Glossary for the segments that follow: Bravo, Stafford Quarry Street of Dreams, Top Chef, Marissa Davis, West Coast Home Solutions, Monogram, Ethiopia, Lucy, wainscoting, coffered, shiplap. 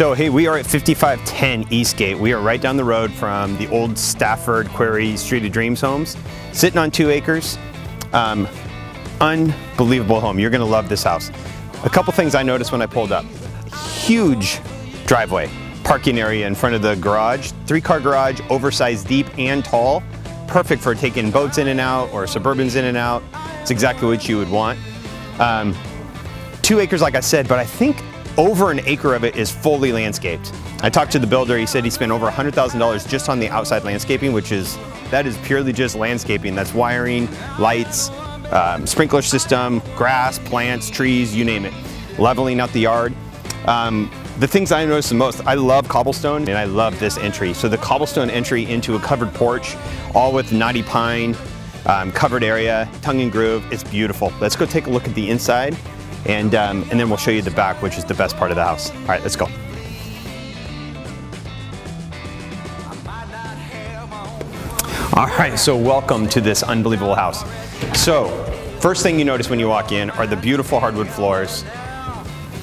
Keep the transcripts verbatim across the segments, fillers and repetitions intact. So hey, we are at fifty-five ten Eastgate. We are right down the road from the old Stafford Quarry Street of Dreams homes, sitting on two acres. Um, unbelievable home. You're gonna love this house. A couple things I noticed when I pulled up. Huge driveway, parking area in front of the garage, three car garage, oversized, deep and tall. Perfect for taking boats in and out or Suburbans in and out. It's exactly what you would want. Um, two acres, like I said, but I think over an acre of it is fully landscaped. I talked to the builder, he said he spent over one hundred thousand dollars just on the outside landscaping, which is, that is purely just landscaping. That's wiring, lights, um, sprinkler system, grass, plants, trees, you name it. Leveling out the yard. Um, the things I noticed the most, I love cobblestone and I love this entry. So the cobblestone entry into a covered porch, all with knotty pine, um, covered area, tongue and groove, it's beautiful. Let's go take a look at the inside. And, um, and then we'll show you the back, which is the best part of the house. All right, let's go. All right, so welcome to this unbelievable house. So, first thing you notice when you walk in are the beautiful hardwood floors,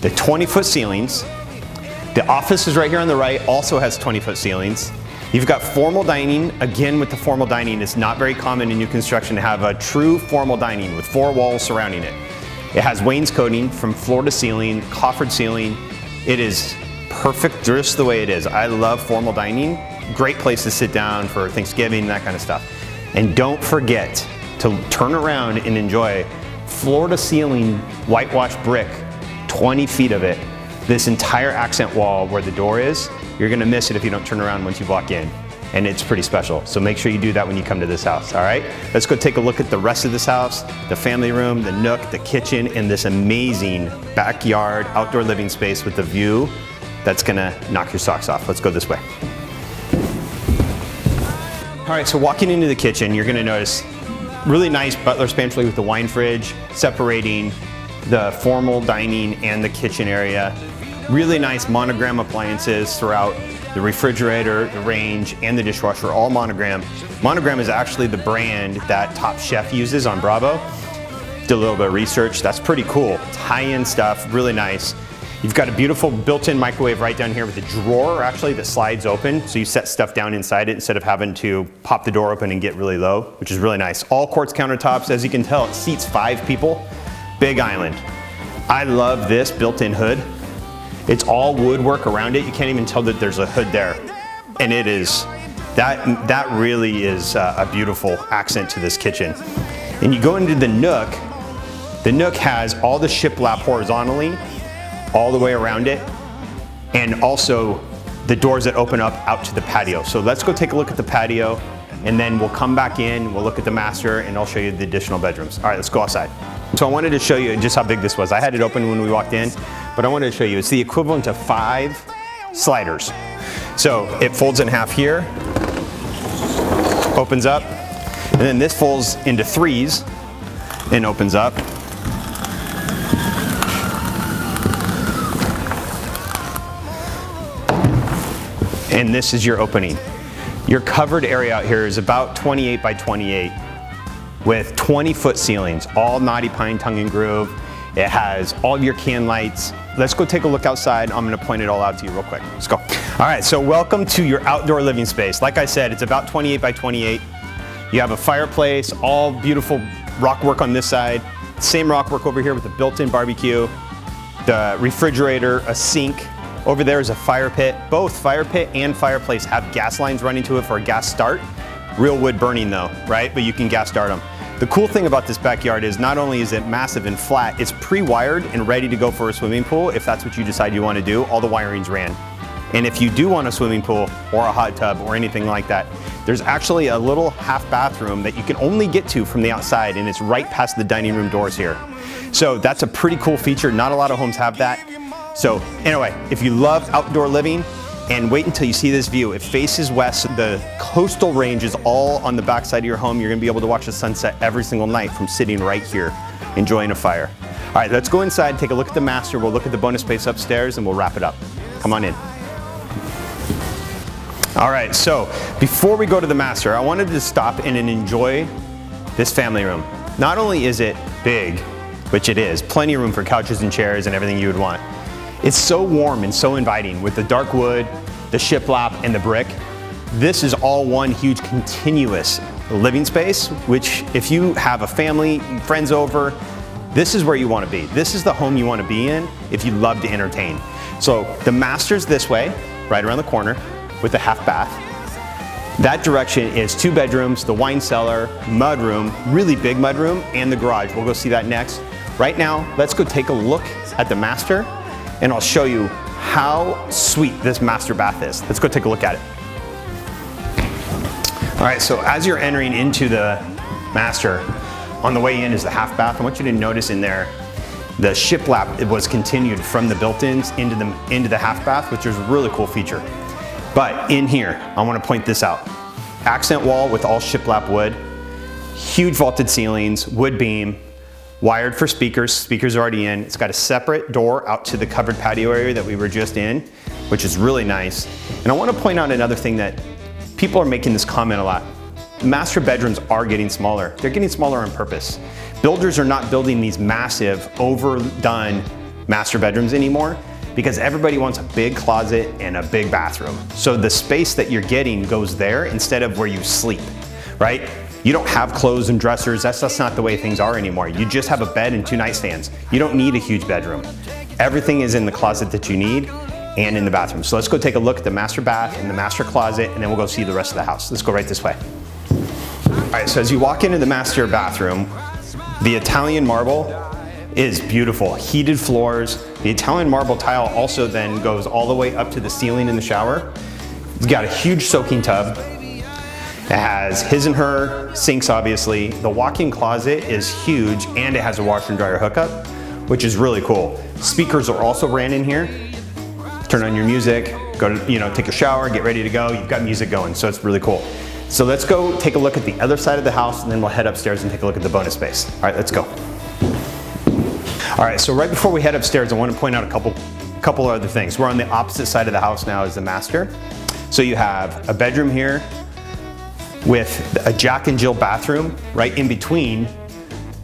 the twenty-foot ceilings. The office is right here on the right, also has twenty-foot ceilings. You've got formal dining. Again, with the formal dining, it's not very common in new construction to have a true formal dining with four walls surrounding it. It has wainscoting from floor to ceiling, coffered ceiling. It is perfect just the way it is. I love formal dining. Great place to sit down for Thanksgiving, that kind of stuff. And don't forget to turn around and enjoy floor to ceiling whitewashed brick, twenty feet of it. This entire accent wall where the door is, you're gonna miss it if you don't turn around once you walk in. And it's pretty special. So make sure you do that when you come to this house, all right? Let's go take a look at the rest of this house, the family room, the nook, the kitchen, and this amazing backyard, outdoor living space with the view that's gonna knock your socks off. Let's go this way. All right, so walking into the kitchen, you're gonna notice really nice butler's pantry with the wine fridge, separating the formal dining and the kitchen area. Really nice Monogram appliances throughout. The refrigerator, the range, and the dishwasher, all Monogram. Monogram is actually the brand that Top Chef uses on Bravo. Did a little bit of research, that's pretty cool. It's high-end stuff, really nice. You've got a beautiful built-in microwave right down here with a drawer, actually, that slides open, so you set stuff down inside it instead of having to pop the door open and get really low, which is really nice. All quartz countertops, as you can tell, it seats five people. Big island. I love this built-in hood. It's all woodwork around it. You can't even tell that there's a hood there. And it is, that, that really is a beautiful accent to this kitchen. And you go into the nook, the nook has all the shiplap horizontally, all the way around it, and also the doors that open up out to the patio. So let's go take a look at the patio, and then we'll come back in, we'll look at the master, and I'll show you the additional bedrooms. All right, let's go outside. So I wanted to show you just how big this was. I had it open when we walked in, but I wanted to show you it's the equivalent of five sliders. So it folds in half here, opens up, and then this folds into threes and opens up. And this is your opening. Your covered area out here is about twenty-eight by twenty-eight. With twenty-foot ceilings, all knotty pine, tongue and groove. It has all of your can lights. Let's go take a look outside. I'm gonna point it all out to you real quick. Let's go. All right, so welcome to your outdoor living space. Like I said, it's about twenty-eight by twenty-eight. You have a fireplace, all beautiful rock work on this side. Same rock work over here with a built-in barbecue, the refrigerator, a sink. Over there is a fire pit. Both fire pit and fireplace have gas lines running to it for a gas start. Real wood burning though, right? But you can gas start them. The cool thing about this backyard is not only is it massive and flat, it's pre-wired and ready to go for a swimming pool if that's what you decide you want to do. All the wiring's ran. And if you do want a swimming pool or a hot tub or anything like that, there's actually a little half bathroom that you can only get to from the outside, and it's right past the dining room doors here. So that's a pretty cool feature. Not a lot of homes have that. So anyway, if you love outdoor living, and wait until you see this view. It faces west. The coastal range is all on the backside of your home. You're gonna be able to watch the sunset every single night from sitting right here, enjoying a fire. All right, let's go inside, take a look at the master. We'll look at the bonus space upstairs and we'll wrap it up. Come on in. All right, so before we go to the master, I wanted to stop in and enjoy this family room. Not only is it big, which it is, plenty of room for couches and chairs and everything you would want. It's so warm and so inviting with the dark wood, the shiplap, and the brick. This is all one huge continuous living space, which if you have a family, friends over, this is where you want to be. This is the home you want to be in if you love to entertain. So the master's this way, right around the corner, with a half bath. That direction is two bedrooms, the wine cellar, mudroom, really big mudroom, and the garage. We'll go see that next. Right now, let's go take a look at the master, and I'll show you how sweet this master bath is. Let's go take a look at it. All right, so as you're entering into the master, on the way in is the half bath. I want you to notice in there, the shiplap, it was continued from the built-ins into the, into the half bath, which is a really cool feature. But in here, I want to point this out. Accent wall with all shiplap wood, huge vaulted ceilings, wood beam, wired for speakers. Speakers are already in. It's got a separate door out to the covered patio area that we were just in, which is really nice. And I want to point out another thing that people are making this comment a lot. Master bedrooms are getting smaller. They're getting smaller on purpose. Builders are not building these massive, overdone master bedrooms anymore because everybody wants a big closet and a big bathroom. So the space that you're getting goes there instead of where you sleep, right? You don't have clothes and dressers. That's, that's not the way things are anymore. You just have a bed and two nightstands. You don't need a huge bedroom. Everything is in the closet that you need and in the bathroom. So let's go take a look at the master bath and the master closet, and then we'll go see the rest of the house. Let's go right this way. All right, so as you walk into the master bathroom, the Italian marble is beautiful. Heated floors. The Italian marble tile also then goes all the way up to the ceiling in the shower. It's got a huge soaking tub. It has his and her sinks, obviously. The walk-in closet is huge, and it has a washer and dryer hookup, which is really cool. Speakers are also ran in here. Turn on your music, go to, you know, take a shower, get ready to go. You've got music going, so it's really cool. So let's go take a look at the other side of the house, and then we'll head upstairs and take a look at the bonus space. All right, let's go. All right, so right before we head upstairs, I want to point out a couple, couple other things. We're on the opposite side of the house now as the master. So you have a bedroom here with a Jack and Jill bathroom right in between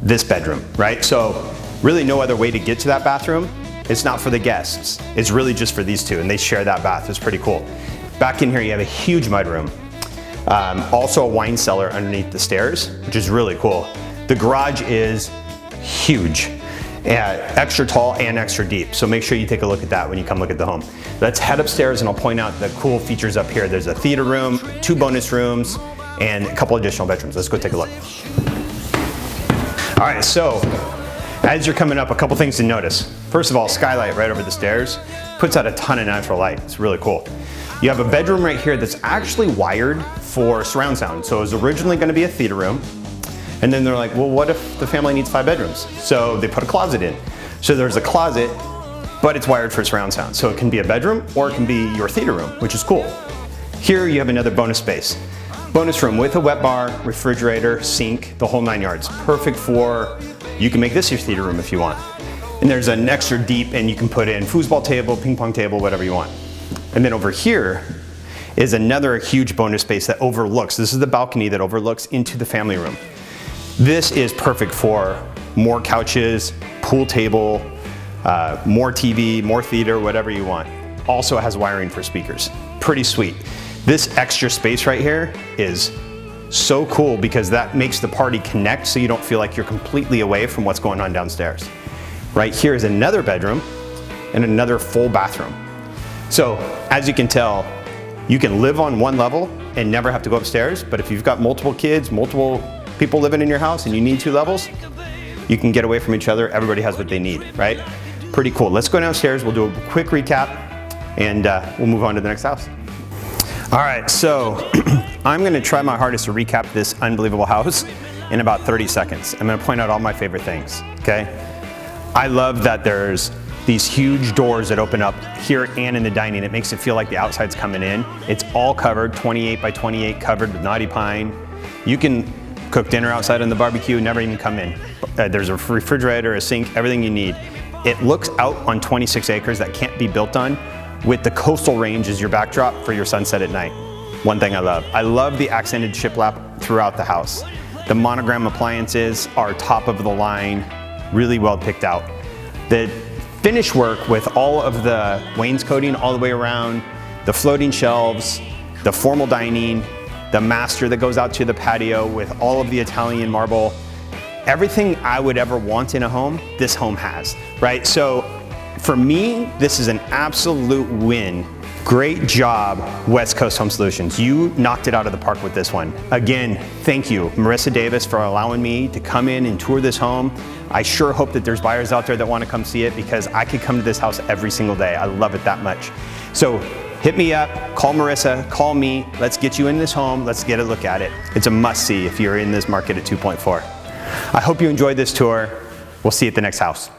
this bedroom, right? So really no other way to get to that bathroom. It's not for the guests. It's really just for these two, and they share that bath. It's pretty cool. Back in here, you have a huge mudroom. Um, also a wine cellar underneath the stairs, which is really cool. The garage is huge, and extra tall and extra deep. So make sure you take a look at that when you come look at the home. Let's head upstairs and I'll point out the cool features up here. There's a theater room, two bonus rooms, and a couple additional bedrooms. Let's go take a look. All right, so as you're coming up, a couple things to notice. First of all, skylight right over the stairs puts out a ton of natural light. It's really cool. You have a bedroom right here that's actually wired for surround sound. So it was originally going to be a theater room, and then they're like, well, what if the family needs five bedrooms? So they put a closet in. So there's a closet, but it's wired for surround sound. So it can be a bedroom or it can be your theater room, which is cool. Here you have another bonus space. Bonus room with a wet bar, refrigerator, sink, the whole nine yards. Perfect for, you can make this your theater room if you want. And there's an extra deep, and you can put in foosball table, ping pong table, whatever you want. And then over here is another huge bonus space that overlooks. This is the balcony that overlooks into the family room. This is perfect for more couches, pool table, uh, more T V, more theater, whatever you want. Also has wiring for speakers. Pretty sweet. This extra space right here is so cool because that makes the party connect, so you don't feel like you're completely away from what's going on downstairs. Right here is another bedroom and another full bathroom. So as you can tell, you can live on one level and never have to go upstairs, but if you've got multiple kids, multiple people living in your house and you need two levels, you can get away from each other. Everybody has what they need, right? Pretty cool. Let's go downstairs. We'll do a quick recap, and uh, we'll move on to the next house. All right, so I'm gonna try my hardest to recap this unbelievable house in about thirty seconds. I'm gonna point out all my favorite things, okay? I love that there's these huge doors that open up here and in the dining. It makes it feel like the outside's coming in. It's all covered, twenty-eight by twenty-eight, covered with knotty pine. You can cook dinner outside on the barbecue, never even come in. Uh, there's a refrigerator, a sink, everything you need. It looks out on twenty-six acres that can't be built on, with the coastal range as your backdrop for your sunset at night. One thing I love. I love the accented shiplap throughout the house. The Monogram appliances are top of the line, really well picked out. The finish work with all of the wainscoting all the way around, the floating shelves, the formal dining, the master that goes out to the patio with all of the Italian marble. Everything I would ever want in a home, this home has, right? So for me, this is an absolute win. Great job, West Coast Home Solutions. You knocked it out of the park with this one. Again, thank you, Marissa Davis, for allowing me to come in and tour this home. I sure hope that there's buyers out there that want to come see it, because I could come to this house every single day. I love it that much. So hit me up, call Marissa, call me. Let's get you in this home. Let's get a look at it. It's a must-see if you're in this market at two point four. I hope you enjoyed this tour. We'll see you at the next house.